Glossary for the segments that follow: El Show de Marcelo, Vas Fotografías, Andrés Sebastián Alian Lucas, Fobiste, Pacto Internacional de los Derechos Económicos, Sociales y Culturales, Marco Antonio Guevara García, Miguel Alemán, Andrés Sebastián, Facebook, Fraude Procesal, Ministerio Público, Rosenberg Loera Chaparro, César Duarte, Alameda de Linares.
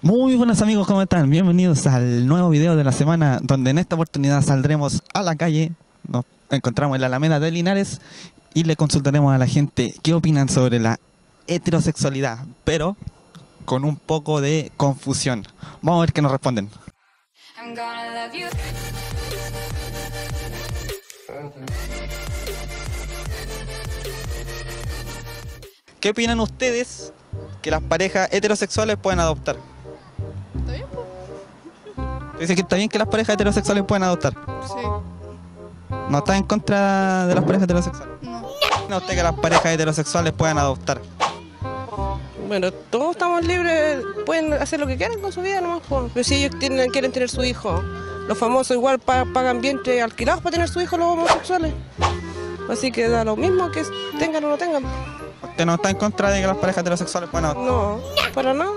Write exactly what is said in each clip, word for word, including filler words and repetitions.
Muy buenas amigos, ¿cómo están? Bienvenidos al nuevo video de la semana, donde en esta oportunidad saldremos a la calle, nos encontramos en la Alameda de Linares y le consultaremos a la gente qué opinan sobre la heterosexualidad, pero con un poco de confusión. Vamos a ver qué nos responden. I'm gonna love you. ¿Qué opinan ustedes que las parejas heterosexuales pueden adoptar? Está bien, pues. Dicen que está bien que las parejas heterosexuales pueden adoptar. Sí. ¿No estás en contra de las parejas heterosexuales? No. ¿Qué opina usted que las parejas heterosexuales puedan adoptar? Bueno, todos estamos libres, pueden hacer lo que quieran con su vida nomás, pues. Pero si ellos tienen, quieren tener su hijo, los famosos igual pagan vientre alquilados para tener su hijo los homosexuales. Así que da lo mismo que tengan o no tengan. ¿Usted no está en contra de que las parejas heterosexuales puedan adoptar? No, para nada.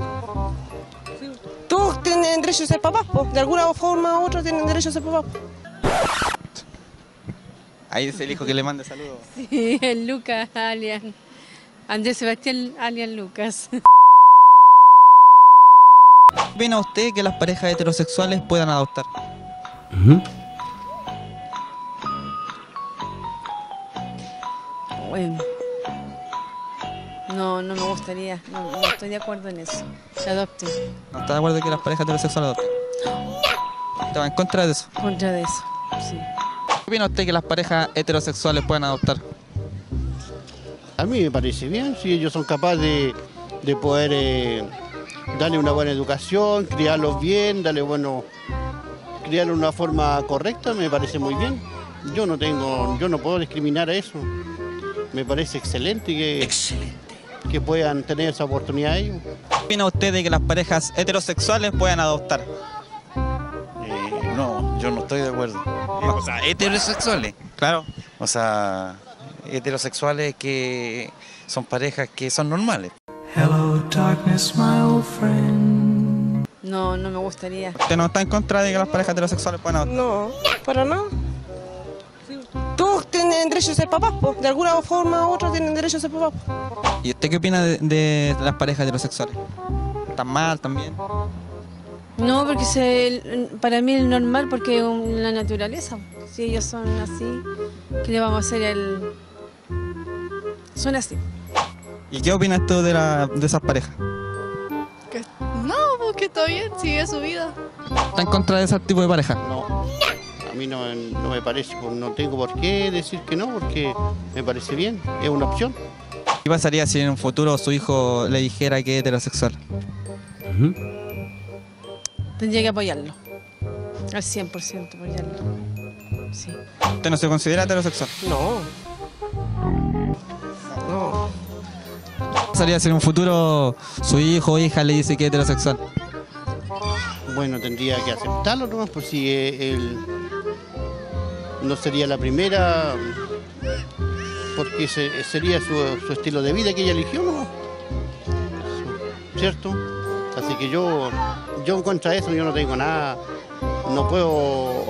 Todos tienen derecho a ser papás, pues. De alguna forma u otra tienen derecho a ser papás. Ahí es el hijo que le manda saludos. Sí, el Lucas Alian. Andrés Sebastián Alian Lucas. ¿Qué opina usted que las parejas heterosexuales puedan adoptar? Uh-huh. Bueno. No, no me gustaría, no, no estoy de acuerdo en eso, se adopten. ¿No está de acuerdo en que las parejas heterosexuales adopten? ¿Estaba en contra de eso? Contra de eso, sí. ¿Qué opina usted que las parejas heterosexuales puedan adoptar? A mí me parece bien, si ellos son capaces de, de poder eh, darle una buena educación, criarlos bien, darle bueno, criarlos de una forma correcta, me parece muy bien. Yo no tengo, yo no puedo discriminar a eso. Me parece excelente que... Excelente. Que puedan tener esa oportunidad ellos. ¿Qué opina usted de que las parejas heterosexuales puedan adoptar? Eh, no, yo no estoy de acuerdo. No. O sea, heterosexuales. Claro. O sea, heterosexuales que son parejas que son normales. Hello, darkness, my old friend. No, no me gustaría. ¿Usted no está en contra de que las parejas heterosexuales puedan adoptar? No, para nada. Todos tienen derecho a ser papás, pues. De alguna forma u otra tienen derecho a ser papás. ¿Y usted qué opina de, de las parejas heterosexuales? ¿Tan mal también? No, porque se, para mí es normal, porque es la naturaleza. Si ellos son así, ¿qué le vamos a hacer al...? Son así. ¿Y qué opinas tú de, la, de esas parejas? Que, no, porque está bien, sigue su vida. ¿Está en contra de ese tipo de pareja? No. A mí no, no me parece, no tengo por qué decir que no, porque me parece bien, es una opción. ¿Qué pasaría si en un futuro su hijo le dijera que es heterosexual? Uh-huh. Tendría que apoyarlo, al cien por ciento apoyarlo, sí. ¿Usted no se considera heterosexual? No. No. ¿Qué pasaría si en un futuro su hijo o hija le dice que es heterosexual? Bueno, tendría que aceptarlo nomás, por si él... No sería la primera, porque se, sería su, su estilo de vida que ella eligió, ¿no? ¿Cierto? Así que yo, yo en contra de eso, yo no tengo nada, no puedo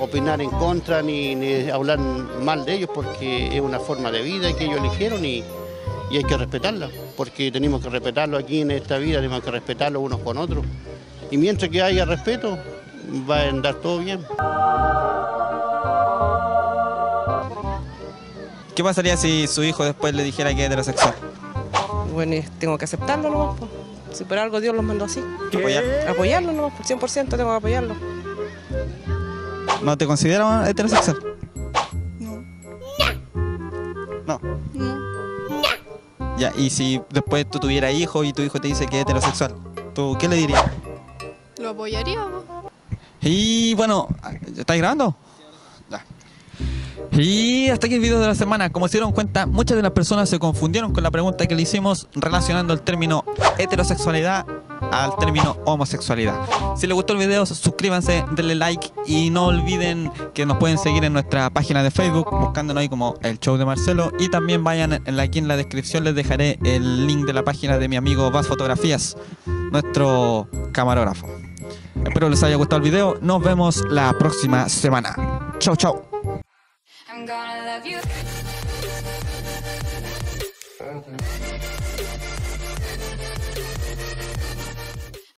opinar en contra ni, ni hablar mal de ellos, porque es una forma de vida que ellos eligieron y, y hay que respetarla, porque tenemos que respetarlo aquí en esta vida, tenemos que respetarlo unos con otros. Y mientras que haya respeto, va a andar todo bien. ¿Qué pasaría si su hijo después le dijera que es heterosexual? Bueno, tengo que aceptarlo nomás, pues. Si por algo Dios los mandó así. ¿Apoyarlo? Apoyarlo nomás, por cien por ciento tengo que apoyarlo. ¿No te consideras heterosexual? No. No. No. Ya, y si después tú tuvieras hijo y tu hijo te dice que es heterosexual, ¿tú qué le dirías? Lo apoyaría, ¿no? Y bueno, ¿estás grabando? Ya. Y hasta aquí el video de la semana. Como se dieron cuenta, muchas de las personas se confundieron con la pregunta que le hicimos relacionando el término heterosexualidad al término homosexualidad. Si les gustó el video, suscríbanse, denle like y no olviden que nos pueden seguir en nuestra página de Facebook, buscándonos ahí como El Show de Marcelo, y también vayan, aquí en la descripción les dejaré el link de la página de mi amigo Vas Fotografías, nuestro camarógrafo. Espero les haya gustado el video, nos vemos la próxima semana. Chau, chau. I'm gonna love you.